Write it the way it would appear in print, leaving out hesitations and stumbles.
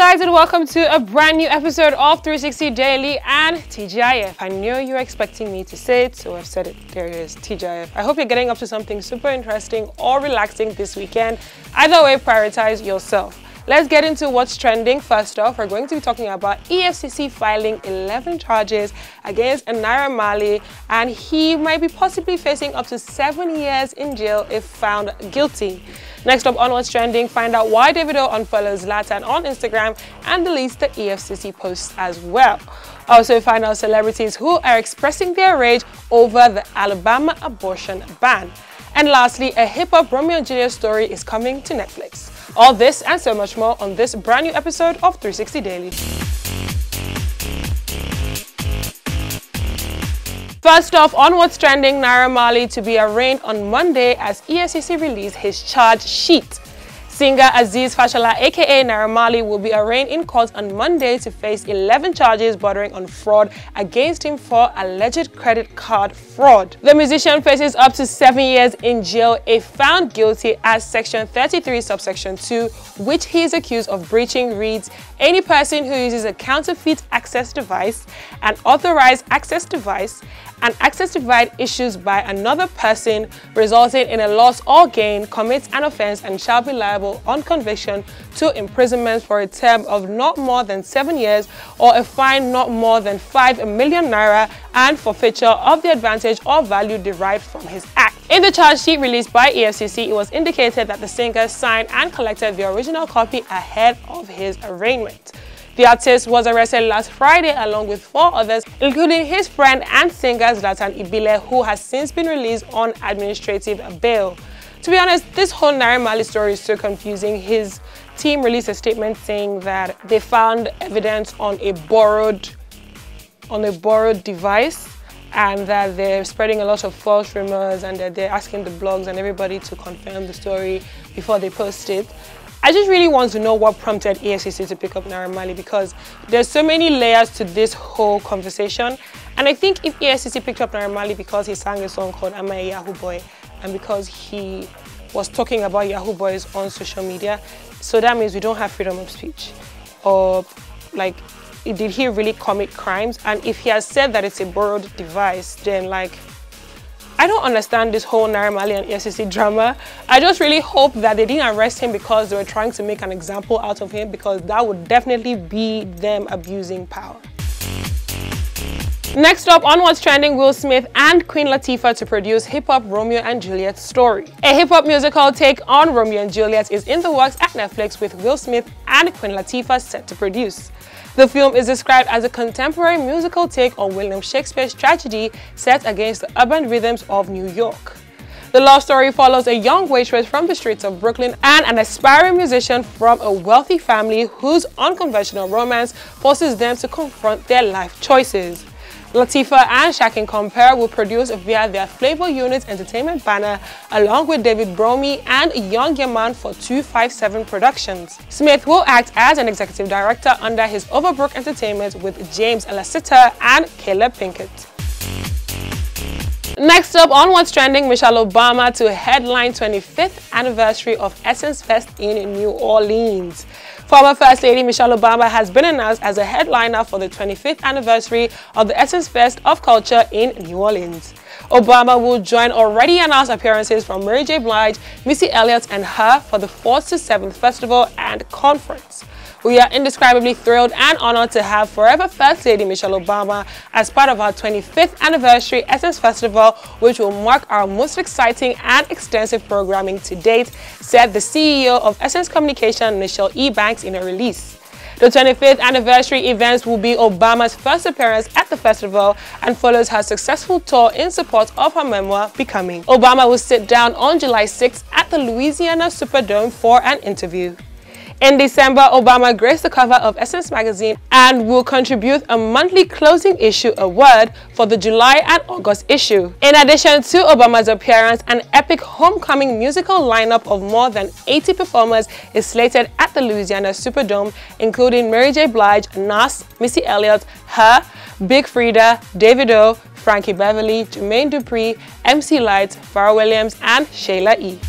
guys, and welcome to a brand new episode of 360 Daily and TGIF. I knew you were expecting me to say it, so I've said it. There it is, TGIF. I hope you're getting up to something super interesting or relaxing this weekend. Either way, prioritize yourself. Let's get into what's trending. First off, we're going to be talking about EFCC filing 11 charges against Naira Marley, and he might be possibly facing up to 7 years in jail if found guilty. Next up on what's trending, find out why Davido unfollows Zlatan on Instagram and deletes the EFCC posts as well. Also find out celebrities who are expressing their rage over the Alabama abortion ban. And lastly, a hip-hop Romeo and Juliet story is coming to Netflix. All this and so much more on this brand new episode of 360 Daily. First off, on what's trending, Naira Marley to be arraigned on Monday as ESCC released his charge sheet. Singer Aziz Fashola, aka Naira Marley, will be arraigned in court on Monday to face 11 charges bordering on fraud against him for alleged credit card fraud. The musician faces up to 7 years in jail if found guilty as Section 33, Subsection 2, which he is accused of breaching, reads, any person who uses a counterfeit access device, an authorized access device, an access device issued by another person resulting in a loss or gain, commits an offense and shall be liable on conviction to imprisonment for a term of not more than 7 years or a fine not more than 5 million naira and forfeiture of the advantage or value derived from his act. In the charge sheet released by EFCC, it was indicated that the singer signed and collected the original copy ahead of his arraignment. The artist was arrested last Friday along with 4 others, including his friend and singer Zlatan Ibile, who has since been released on administrative bail. To be honest, this whole Naira Marley story is so confusing. His team released a statement saying that they found evidence on a borrowed device, and that they're spreading a lot of false rumors, and that they're asking the blogs and everybody to confirm the story before they post it. I just really want to know what prompted EFCC to pick up Naira Marley, because there's so many layers to this whole conversation. And I think if EFCC picked up Naira Marley because he sang a song called "Am I a Yahoo Boy" and because he was talking about Yahoo Boys on social media, so that means we don't have freedom of speech. Or like, did he really commit crimes? And if he has said that it's a borrowed device, then like, I don't understand this whole Naira Marley and EFCC drama. I just really hope that they didn't arrest him because they were trying to make an example out of him, because that would definitely be them abusing power. Next up on what's trending, Will Smith and Queen Latifah to produce hip-hop Romeo and Juliet story. A hip-hop musical take on Romeo and Juliet is in the works at Netflix, with Will Smith and Queen Latifah set to produce. The film is described as a contemporary musical take on William Shakespeare's tragedy set against the urban rhythms of New York. The love story follows a young waitress from the streets of Brooklyn and an aspiring musician from a wealthy family whose unconventional romance forces them to confront their life choices. Latifah and Shakim Compere will produce via their Flavor Unit Entertainment banner, along with David Bromey and Young Yaman for 257 Productions. Smith will act as an executive director under his Overbrook Entertainment with James Lassiter and Caleb Pinkett. Next up on what's trending, Michelle Obama to headline 25th anniversary of Essence Fest in New Orleans. Former First Lady Michelle Obama has been announced as a headliner for the 25th anniversary of the Essence Fest of Culture in New Orleans. Obama will join already announced appearances from Mary J. Blige, Missy Elliott and her for the 4th to 7th festival and conference. We are indescribably thrilled and honored to have forever First Lady Michelle Obama as part of our 25th anniversary Essence Festival, which will mark our most exciting and extensive programming to date, said the CEO of Essence Communication, Michelle E. Banks, in a release. The 25th anniversary events will be Obama's first appearance at the festival and follows her successful tour in support of her memoir, Becoming. Obama will sit down on July 6th at the Louisiana Superdome for an interview. In December, Obama graced the cover of Essence magazine and will contribute a monthly closing issue award for the July and August issue. In addition to Obama's appearance, an epic homecoming musical lineup of more than 80 performers is slated at the Louisiana Superdome, including Mary J. Blige, Nas, Missy Elliott, Her, Big Freedia, Davido, Frankie Beverly, Jermaine Dupri, MC Lyte, Pharrell Williams, and Sheila E.